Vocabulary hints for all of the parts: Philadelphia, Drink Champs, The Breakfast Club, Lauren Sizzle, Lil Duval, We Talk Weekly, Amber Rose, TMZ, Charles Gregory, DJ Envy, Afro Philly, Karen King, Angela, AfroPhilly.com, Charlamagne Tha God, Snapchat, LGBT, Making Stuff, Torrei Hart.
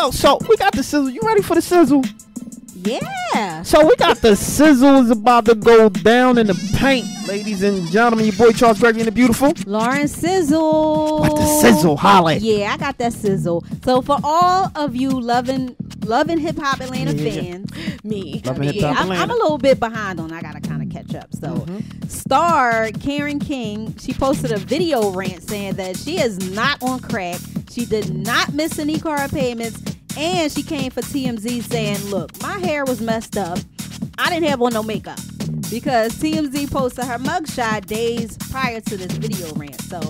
go. So we got the sizzle. You ready for the sizzle? Yeah. So we got the sizzle is about to go down in the paint, ladies and gentlemen. Your boy Charles Gregory and the beautiful Lauren Sizzle. What the sizzle, holla. Yeah, I got that sizzle. So for all of you loving hip hop Atlanta fans, me, I'm a little bit behind on. I gotta kind of catch up. So star Karen King, she posted a video rant saying that she is not on crack. She did not miss any car payments. And she came for TMZ saying, look, my hair was messed up. I didn't have on no makeup. Because TMZ posted her mugshot days prior to this video rant. So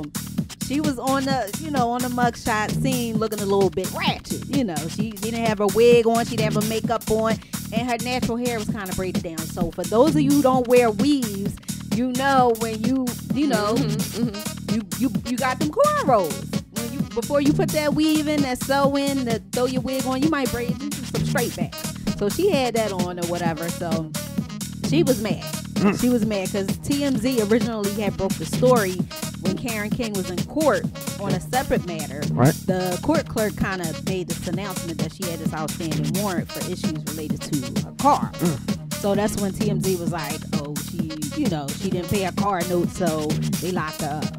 she was on the, on the mugshot scene looking a little bit ratchet. She didn't have her wig on. She didn't have her makeup on. And her natural hair was kind of braided down. So for those of you who don't wear weaves, when you got them cornrows. Before you put that weave in, that sew in, that throw your wig on, you might braid some straight back. So she had that on or whatever. So she was mad. She was mad because TMZ originally had broke the story when Karen King was in court on a separate matter. Right. The court clerk kind of made this announcement that she had this outstanding warrant for issues related to her car. So that's when TMZ was like, oh, she didn't pay her car note, so they locked her up.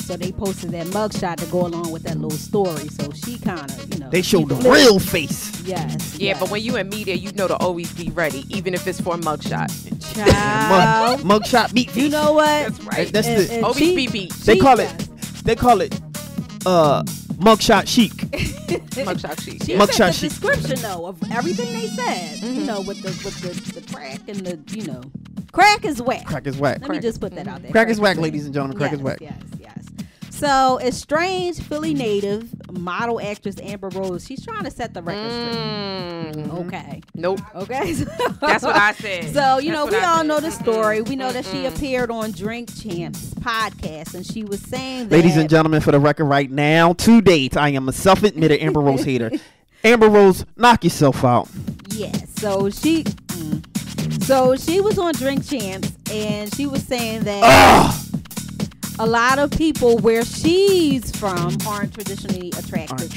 So they posted that mugshot to go along with that little story. So she kind of, They showed the real face. Yes. Yeah, yes. But when you in media, to always be ready, even if it's for a mugshot. Child. Mugshot beat. You know what? That's right. That's it. Always be beat. They call it mugshot chic. Mugshot chic. Yeah. Mugshot chic. Description though of everything they said. With the crack and the crack is whack. Crack is whack. Let me just put that out there. Crack is whack, ladies and gentlemen. Crack is whack. Yes. So, estranged Philly native model actress Amber Rose, she's trying to set the record straight. Okay. Nope. Okay. So, that's what I said. So, we all know the story. We know that she appeared on Drink Champs podcast, and she was saying that. Ladies and gentlemen, for the record right now, to date, I am a self-admitted Amber Rose hater. Amber Rose, knock yourself out. Yes. Yeah, so, she was on Drink Champs, and she was saying that. A lot of people where she's from aren't traditionally attractive.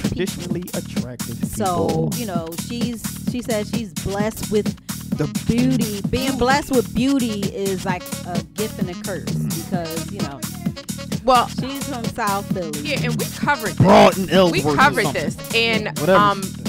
So, she says she's blessed with the beauty. Being blessed with beauty is like a gift and a curse because, Well, she's from South Philly. Yeah, and we covered this. We covered this. And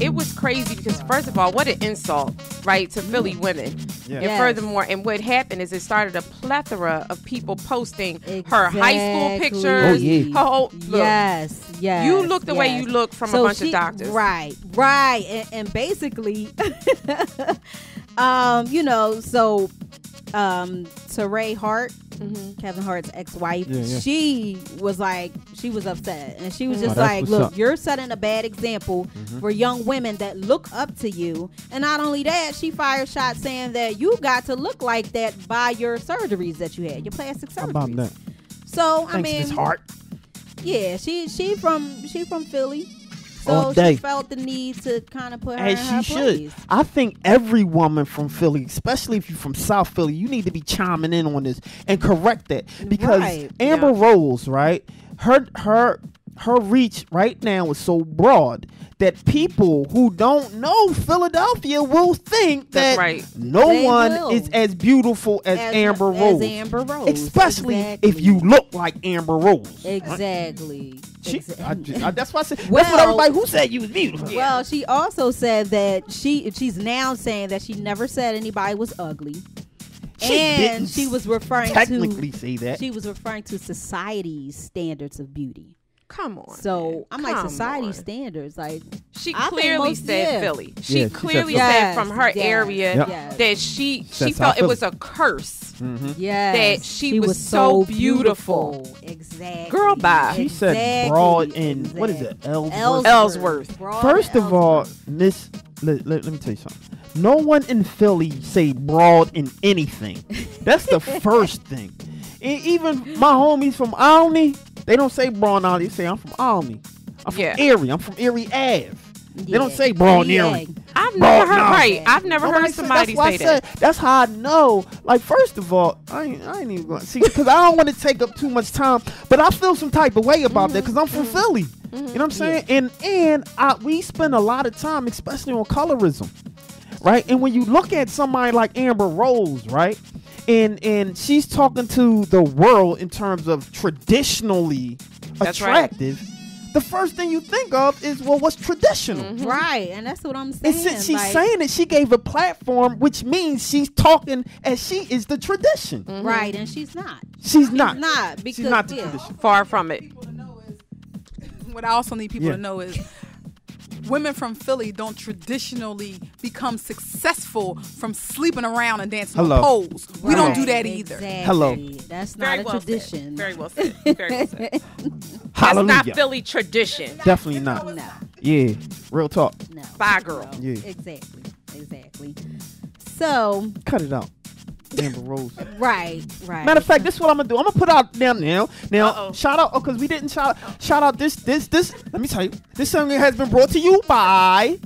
it was crazy because, first of all, what an insult, right, to Philly women. Yeah. And furthermore, and what happened is it started a plethora of people posting her high school pictures. Oh, yeah. Her whole look. Yes. You look the way you look from a bunch of doctors. Right. And basically, Torrei Hart, Kevin Hart's ex-wife, she was like, she was upset. And she was just like, look, you're setting a bad example for young women that look up to you. And not only that, she fired shots saying that you got to look like that by your surgeries that you had, your plastic surgeries. How about that? So, thanks, Ms. Hart. Yeah, she from Philly. So she felt the need to kind of put her in her place. I think every woman from Philly, especially if you're from South Philly, you need to be chiming in on this and correct that. Because Amber Rose, right, her reach right now is so broad that people who don't know Philadelphia will think that no one is as beautiful as Amber Rose. As Amber Rose. Especially if you look like Amber Rose. Exactly. Right? That's why I said. Well, that's what everybody who said you was beautiful. Yeah. Well, she also said that she's now saying that she never said anybody was ugly. She was referring to say that. She was referring to society's standards of beauty. Come on. So I'm like society standards. Like she clearly said Philly. She clearly said from her area that she felt it was a curse. That she was so beautiful. Exactly. Girl, bye. She said broad in what is it? Ellsworth. First of all, Miss, let me tell you something. No one in Philly say broad in anything. That's the first thing. And even my homies from Alney. They don't say broad Alney. They say I'm from Alney. I'm from Erie. I'm from Erie Ave. Yeah. They don't say broad Erie. I've never heard I've never heard somebody say that. That's how I know. Like first of all, I ain't even going to see because I don't want to take up too much time. But I feel some type of way about that because I'm from Philly. Mm-hmm. You know what I'm saying? Yeah. And we spend a lot of time, especially on colorism, right? And when you look at somebody like Amber Rose, right? And she's talking to the world in terms of traditionally attractive. That's right. The first thing you think of is, well, what's traditional? Mm-hmm. Right, and that's what I'm saying. And since she's saying it, she gave a platform, which means she's talking as she is the tradition. Mm-hmm. Right, and she's not. She's not. She's not the tradition. Far from it. What I also need people to know is women from Philly don't traditionally become successful from sleeping around and dancing on poles. Right. We don't do that either. Exactly. Hello. That's not a tradition. Very well said. Very well said. Hallelujah. That's not Philly tradition. Definitely not. No. Yeah. Real talk. No. Bye, girl. Yeah. Exactly. Exactly. So. Cut it out. Amber Rose. Right, right. Matter of fact, this is what I'm gonna do. I'm gonna put out now. Shout out, because we didn't shout out this. Let me tell you, this segment has been brought to you by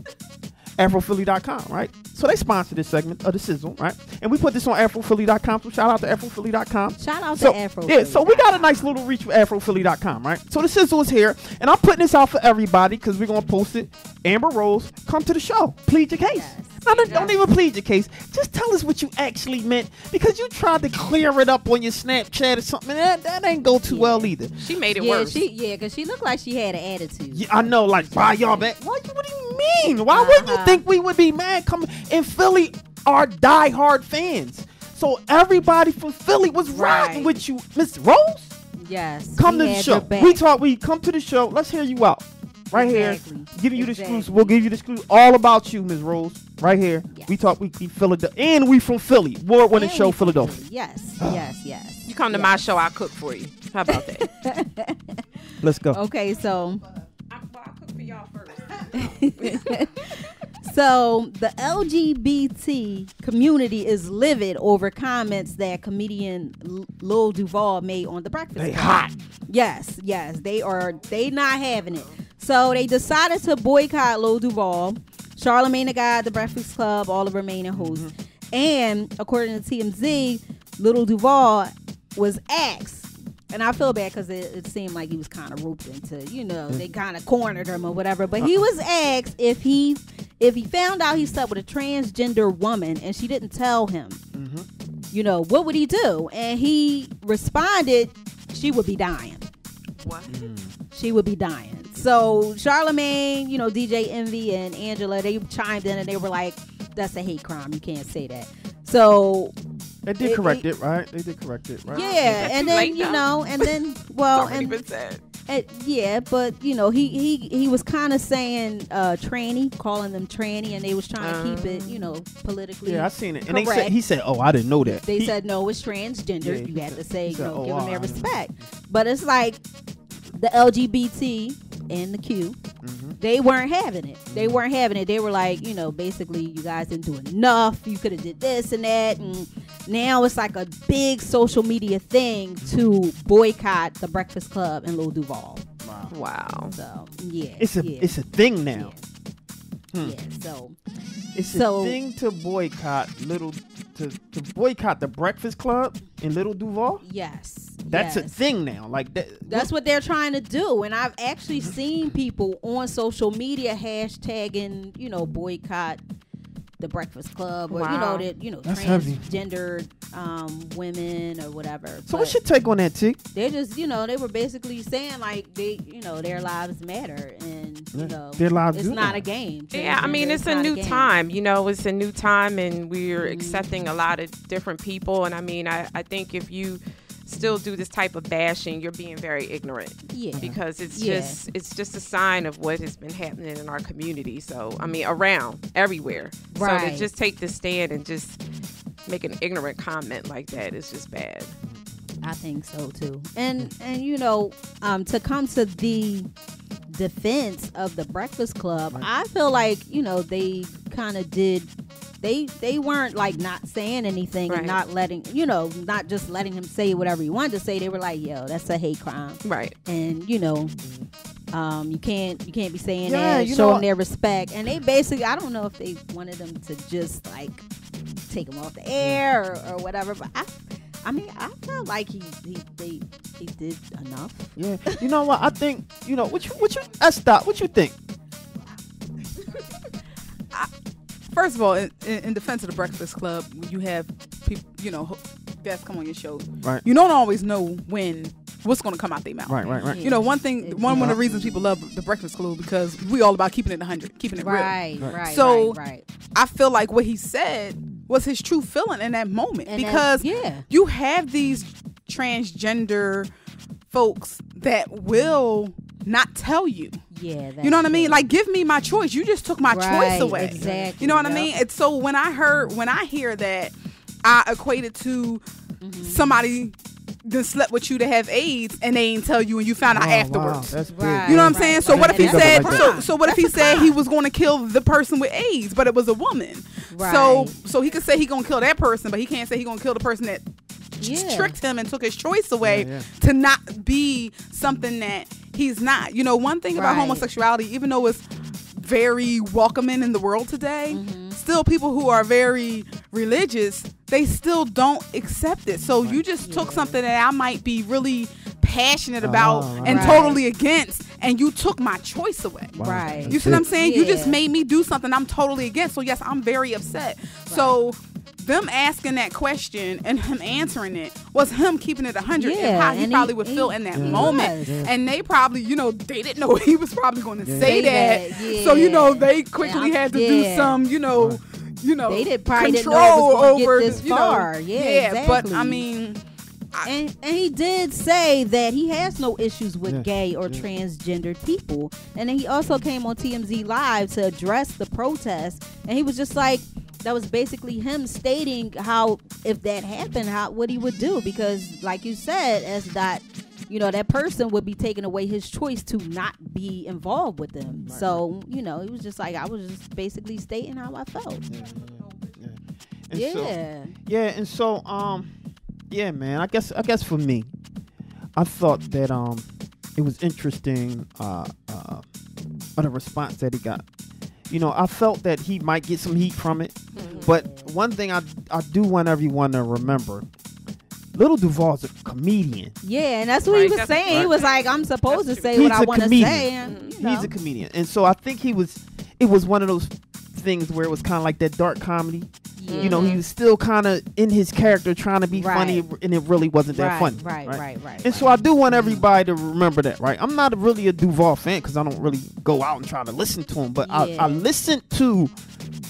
AfroPhilly.com, right? So they sponsored this segment of the sizzle, right? And we put this on AfroPhilly.com. So shout out to AfroPhilly.com. Shout out to AfroPhilly. Yeah, so we got a nice little reach with AfroPhilly.com, right? So the sizzle is here, and I'm putting this out for everybody because we're gonna post it. Amber Rose, come to the show. Plead your case. Yes. No, don't even plead your case. Just tell us what you actually meant, because you tried to clear it up on your Snapchat or something. That ain't go too well either. She made it worse. Yeah, because she looked like she had an attitude. Yeah, I know. Like, why y'all mad? What do you mean? Why wouldn't you think we would be mad? Coming in Philly are diehard fans. So everybody from Philly was riding with you. Miss Rose? Yes. Come to the show. We come to the show. Let's hear you out. Right here, giving you the exclusive. We'll give you the exclusive. All about you, Ms. Rose. Right here. Yes. We talk weekly Philadelphia. And we from Philly. Award-winning show, Philadelphia. Yes, yes, yes. You come to my show, I'll cook for you. How about that? Let's go. Okay, so. I'll cook for y'all first. So the LGBT community is livid over comments that comedian Lil Duval made on The Breakfast Club. They hot. Yes, yes. They are. They not having it. So they decided to boycott Lil Duval, Charlamagne Tha God, The Breakfast Club, all the remaining hosts. Mm-hmm. And according to TMZ, Lil Duval was asked. And I feel bad because it seemed like he was kind of roped into, you know, they kind of cornered him or whatever. But he was asked if he found out he slept with a transgender woman and she didn't tell him, you know, what would he do? And he responded, she would be dying. What? Mm. She would be dying. So Charlamagne, you know, DJ Envy and Angela, they chimed in and they were like, that's a hate crime. You can't say that. So... They did correct it, right? They did correct it, right? Yeah, and then, you know, and then, well... yeah, but, you know, he was kind of saying tranny, calling them tranny, and they was trying to keep it, you know, politically correct. Yeah, I seen it. And he said, oh, I didn't know that. They said, no, it's transgender. You have to say, you know, give them their respect. But it's like the LGBT... and the Q, they weren't having it. They weren't having it. They were like, you know, basically, you guys didn't do enough. You could have did this and that. And now it's like a big social media thing to boycott The Breakfast Club and Lil Duval. Wow. Wow. So, yeah. It's a thing now. Yeah. Hmm. Yeah, so. It's a thing to boycott boycott The Breakfast Club and Lil Duval? Yes. That's a thing now. Like that's what they're trying to do. And I've actually seen people on social media hashtagging, you know, boycott The Breakfast Club or, you know, that, you know, that's transgendered women or whatever. So but what's your take on that, T? They just, you know, they were basically saying like they, you know, their lives matter and, you know, their lives it's not a game. Yeah, I mean, it's a new time, you know, it's a new time and we're accepting a lot of different people. And I mean, I think if you still do this type of bashing, you're being very ignorant. Yeah. Because it's just a sign of what has been happening in our community. So I mean around everywhere. Right. So to just take the stand and just make an ignorant comment like that is just bad. I think so too. And you know, to come to the defense of The Breakfast Club, right. I feel like, you know, they kinda did They weren't like not saying anything and not letting, you know, not just letting him say whatever he wanted to say. They were like, yo, that's a hate crime. Right. And, you know, you can't be saying that. Show them their respect. And they basically, I don't know if they wanted them to just like take him off the air or whatever. But I I mean, I felt like he did enough. Yeah, you know what? I think what you think? First of all, in defense of The Breakfast Club, when you have people, guests come on your show, right? You don't always know what's going to come out their mouth. Right. Yeah. You know, one of the reasons people love The Breakfast Club because we all about keeping it 100, keeping it real. Right. So I feel like what he said was his true feeling in that moment, and because you have these transgender folks that will not tell you. Yeah, you know what I mean? Like, give me my choice. You just took my choice away. Exactly. You know what I mean? And so when I hear that, I equate it to somebody that slept with you to have AIDS and they ain't tell you, and you found out afterwards. Wow. That's big. You know what I'm saying? So what if he said? So what if he said he was going to kill the person with AIDS, but it was a woman? Right. So he could say he gonna kill that person, but he can't say he gonna kill the person that tricked him and took his choice away to not be something that he's not. You know, one thing about homosexuality, even though it's very welcoming in the world today, still people who are very religious, they still don't accept it. So you just took something that I might be really passionate about and totally against, and you took my choice away. Right. You see what I'm saying? Yeah. You just made me do something I'm totally against. So yes, I'm very upset. Right. So them asking that question and him answering it was him keeping it 100 and how he probably would feel in that moment. Yeah. And they probably, they didn't know he was probably going to say that. Yeah. So, they quickly had to do some, they didn't know it was going to get this far. Exactly. But I mean... And he did say that he has no issues with gay or transgendered people. And then he also came on TMZ Live to address the protest. And he was just like, that was basically him stating how, if that happened, what he would do. Because like you said, that person would be taking away his choice to not be involved with them. Right. So, he was just like, I was just basically stating how I felt. Yeah, man. I guess for me, I thought that it was interesting the response that he got. I felt that he might get some heat from it, but one thing I do want everyone to remember: Lil Duval's a comedian. Yeah, and that's what he was saying. Right. He was like, "I'm supposed to say what I want to say." And, he's a comedian, and so I think it was one of those things where it was kind of like that dark comedy. He was still kind of in his character trying to be funny, and it really wasn't that funny. Right. And so I do want everybody to remember that, right? I'm not really a Duval fan because I don't really go out and try to listen to him, but I listened to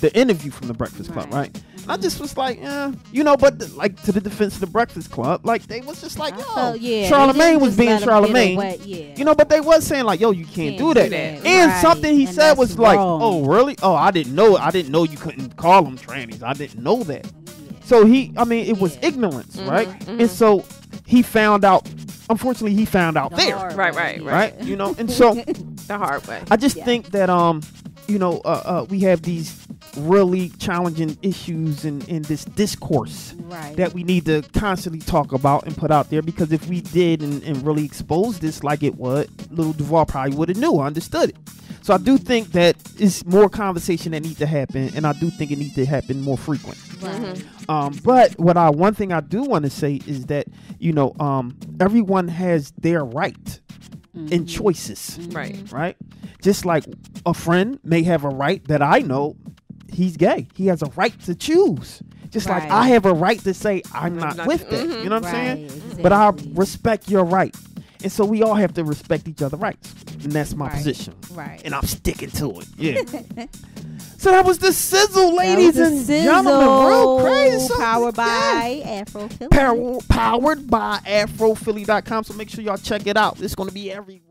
the interview from The Breakfast Club, right? And I just was like, but to the defense of The Breakfast Club, they was just like, Charlamagne was being Charlamagne. But they was saying like, yo, you can't do that. And something he said was like, oh, really? Oh, I didn't know. I didn't know you couldn't call them trannies. I didn't know that. So it was ignorance, right? And so he found out, unfortunately, he found out there. Right. And so the hard way. I just think that, we have these really challenging issues in this discourse that we need to constantly talk about and put out there, because if we did and really expose this like it would, Lil Duval probably would have knew, understood it. So I do think that it's more conversation that needs to happen, and I do think it needs to happen more frequent. But one thing I do want to say is that, everyone has their right and choices, right? Just like a friend may have a right that I know he's gay. He has a right to choose. Just like I have a right to say I'm not with that. You know what I'm saying? Exactly. But I respect your right. And so we all have to respect each other's rights. And that's my position. Right. And I'm sticking to it. Yeah. So that was the sizzle, ladies and gentlemen. Real crazy. Powered by AfroPhilly. Powered by AfroPhilly.com. So make sure y'all check it out. It's going to be everywhere.